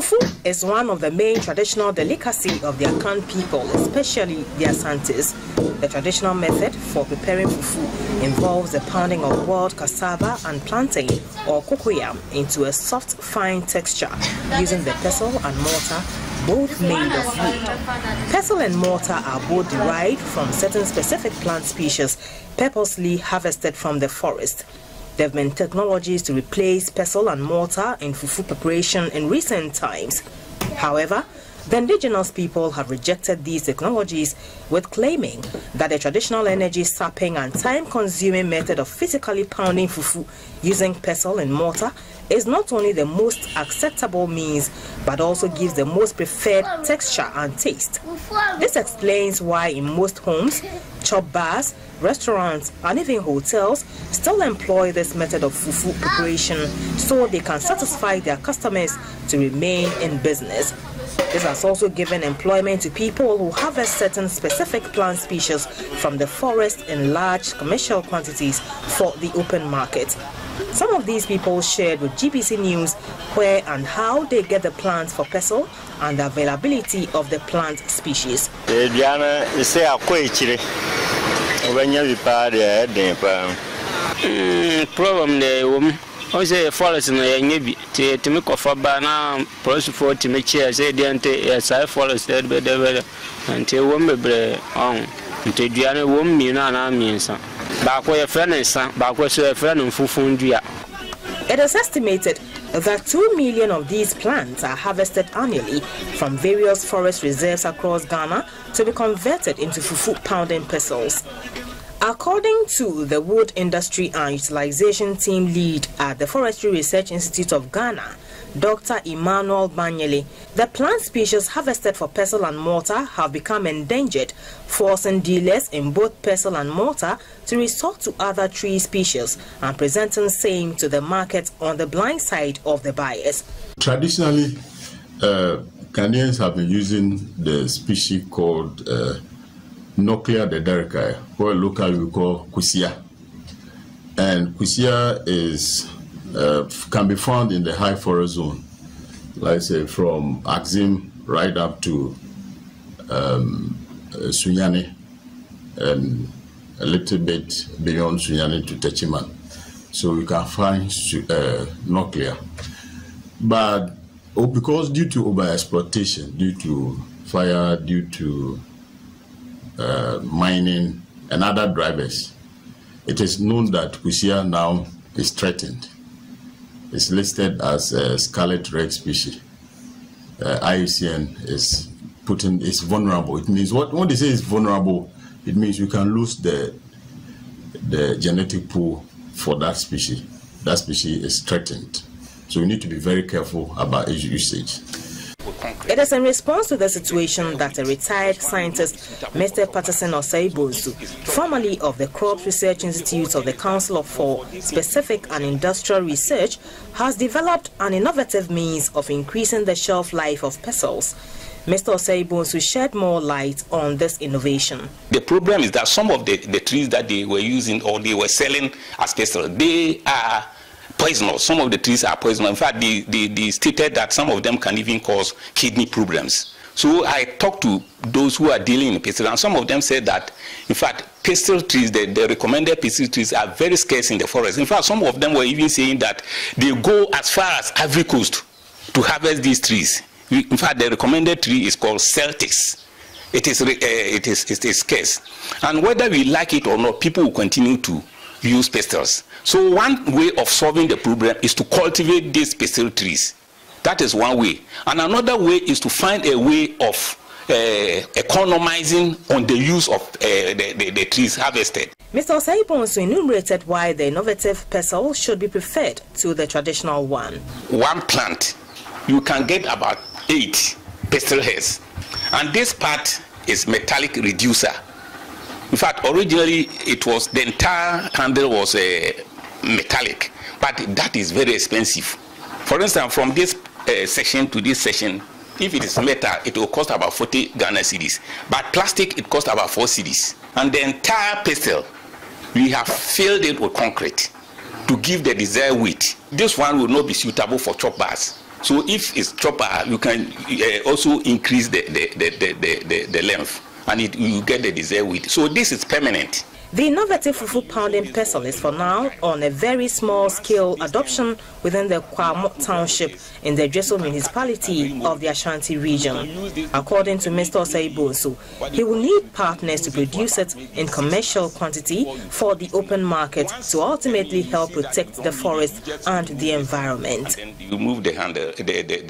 Fufu is one of the main traditional delicacy of the Akan people, especially the Asantes. The traditional method for preparing fufu involves the pounding of boiled cassava and plantain or kukuyam into a soft, fine texture using the pestle and mortar, both made of wood. Pestle and mortar are both derived from certain specific plant species purposely harvested from the forest. There have been technologies to replace pestle and mortar in fufu preparation in recent times. However, the indigenous people have rejected these technologies with claiming that the traditional energy-sapping and time-consuming method of physically pounding fufu using pestle and mortar is not only the most acceptable means but also gives the most preferred texture and taste. This explains why in most homes, chop bars, restaurants and even hotels still employ this method of fufu preparation so they can satisfy their customers to remain in business. This has also given employment to people who harvest certain specific plant species from the forest in large commercial quantities for the open market. Some of these people shared with GBC News where and how they get the plants for pestle and the availability of the plant species. Forest It is estimated that 2 million of these plants are harvested annually from various forest reserves across Ghana to be converted into fufu pounding pestles. According to the Wood Industry and Utilization Team Lead at the Forestry Research Institute of Ghana, Dr. Emmanuel Banyele, the plant species harvested for pestle and mortar have become endangered, forcing dealers in both pestle and mortar to resort to other tree species and presenting same to the market on the blind side of the buyers. Traditionally, Ghanaians have been using the species called Nauclea diderrichii, or locally we call Kusia. And Kusia is, can be found in the high forest zone, like say from Axim right up to Sunyani and a little bit beyond Sunyani to Techiman. So we can find Nauclea. But because due to overexploitation, due to fire, due to mining and other drivers, it is known that Kusia now is threatened. It's listed as a scarlet red species. IUCN is putting it's vulnerable. It means what they say is vulnerable. It means you can lose the genetic pool for that species. That species is threatened. So we need to be very careful about its usage. It is in response to the situation that a retired scientist, Mr. Patterson Osei-Bosu, formerly of the Crop Research Institute of the Council for Specific and Industrial Research, has developed an innovative means of increasing the shelf life of pestles. Mr. Osei-Bosu shed more light on this innovation. The problem is that some of the trees that they were using or they were selling as pestles, they are poisonous. Some of the trees are poisonous. In fact, they stated that some of them can even cause kidney problems. So I talked to those who are dealing in pestles, and some of them said that, in fact, pestle trees, the recommended pestle trees are very scarce in the forest. In fact, some of them were even saying that they go as far as Ivory Coast to harvest these trees. In fact, the recommended tree is called Celtics. It is scarce. And whether we like it or not, people will continue to use pestles. So one way of solving the problem is to cultivate these pestle trees. That is one way. And another way is to find a way of economizing on the use of the trees harvested. Mr. Osei-Bosu enumerated why the innovative pestle should be preferred to the traditional one. One plant, you can get about 8 pestle heads. And this part is metallic reducer. In fact, originally it was the entire handle was metallic, but that is very expensive. For instance, from this section to this section, if it is metal, it will cost about 40 Ghana cedis. But plastic, it costs about 4 cedis. And the entire pestle, we have filled it with concrete to give the desired weight. This one will not be suitable for chop bars. So if it's chopper, you can also increase the length, and you get the desired width. So this is permanent. The innovative fufu pounding pestle is for now on a very small scale adoption within the Kwa Township in the Jaiso municipality of the Asante region. According to Mr. Osei-Bosu, he will need partners to produce it in commercial quantity for the open market to ultimately help protect the forest and the environment. You move the handle,